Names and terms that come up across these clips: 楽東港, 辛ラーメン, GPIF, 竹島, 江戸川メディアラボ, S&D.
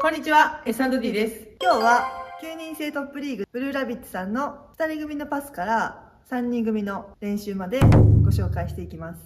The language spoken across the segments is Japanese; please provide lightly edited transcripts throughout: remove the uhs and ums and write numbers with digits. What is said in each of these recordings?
こんにちは、S&D です。今日は9人制トップリーグブルーラビッツさんの2人組のパスから3人組の練習までご紹介していきます。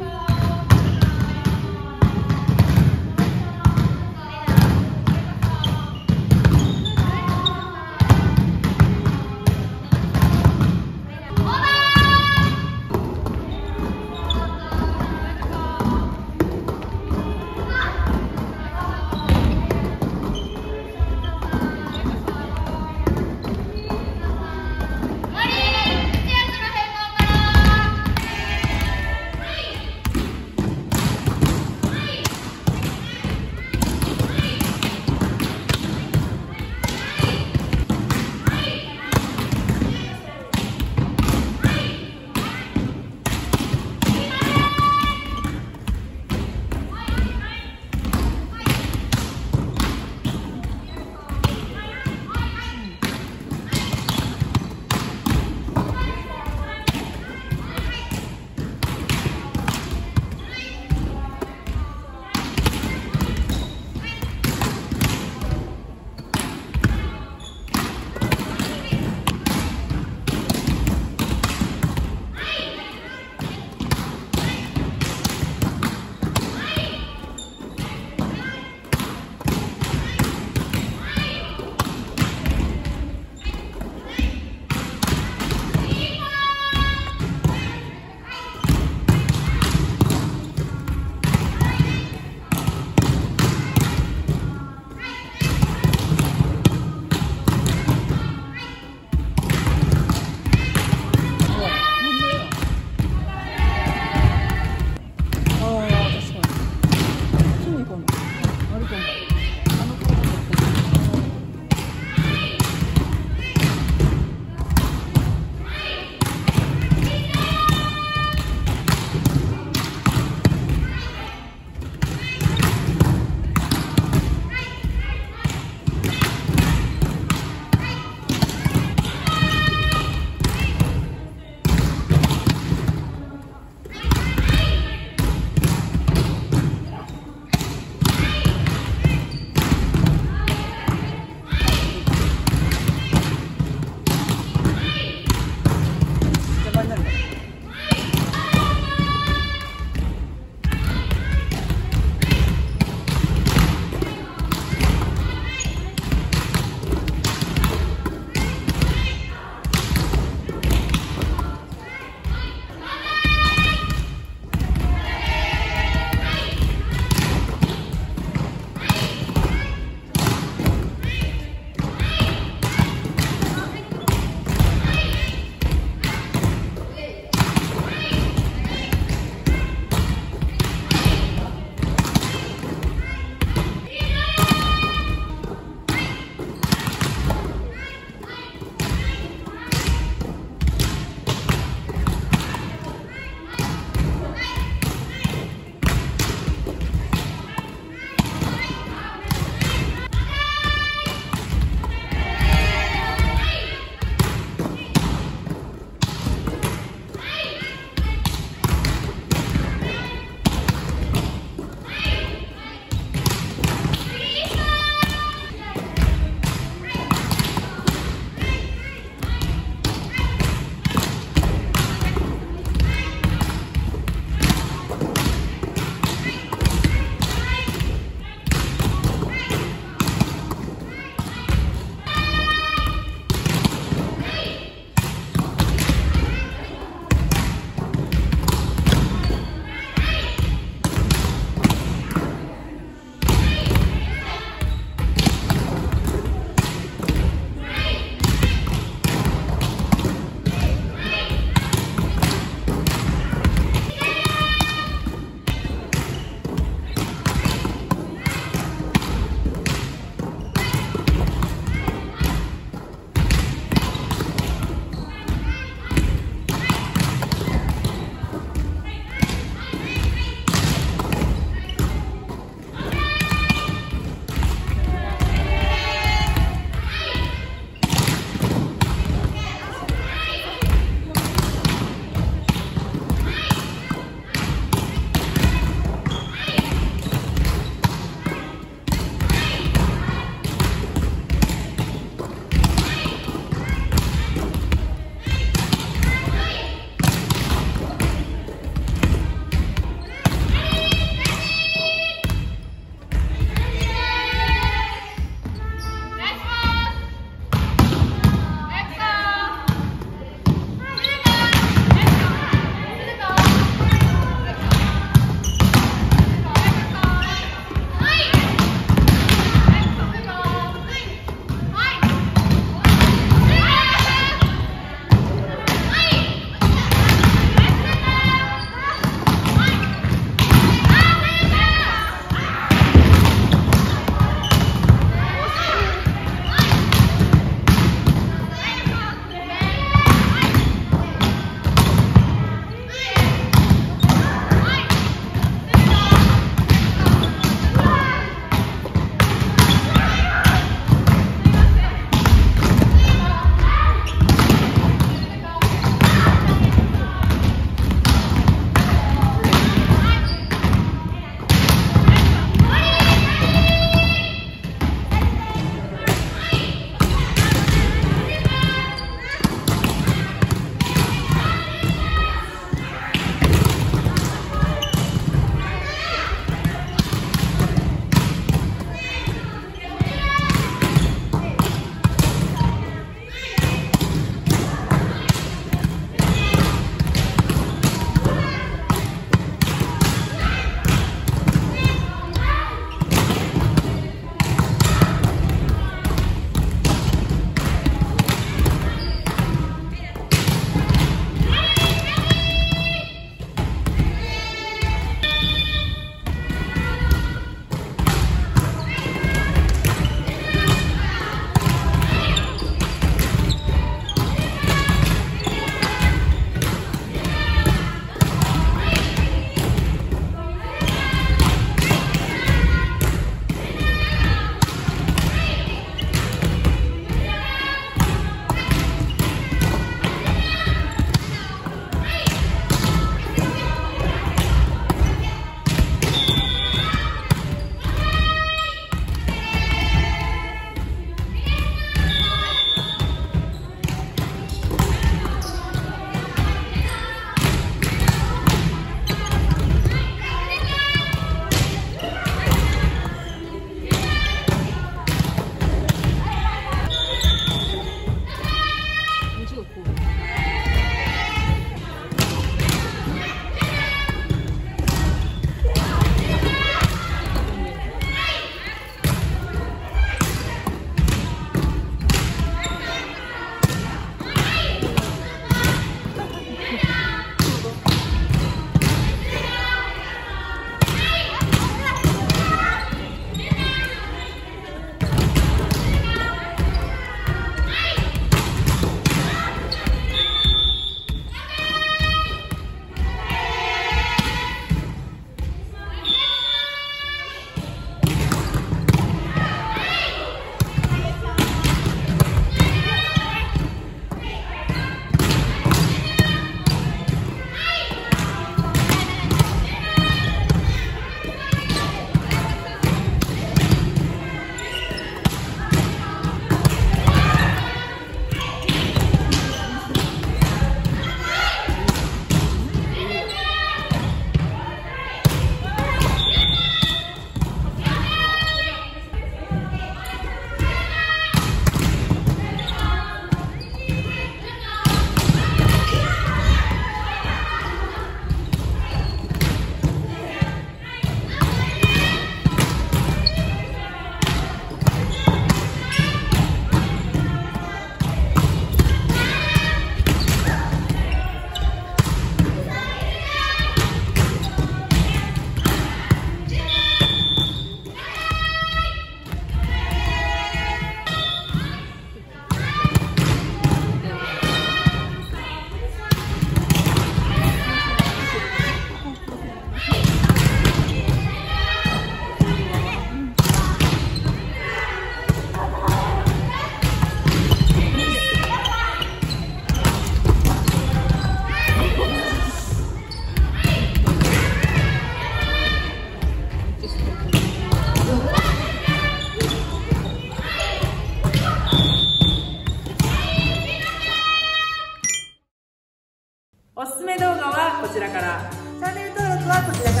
おすすめ動画はこちらから、チャンネル登録はこちらか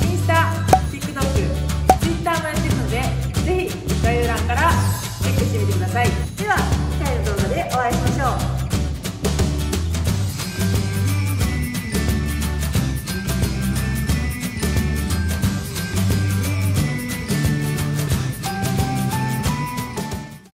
ら、インスタ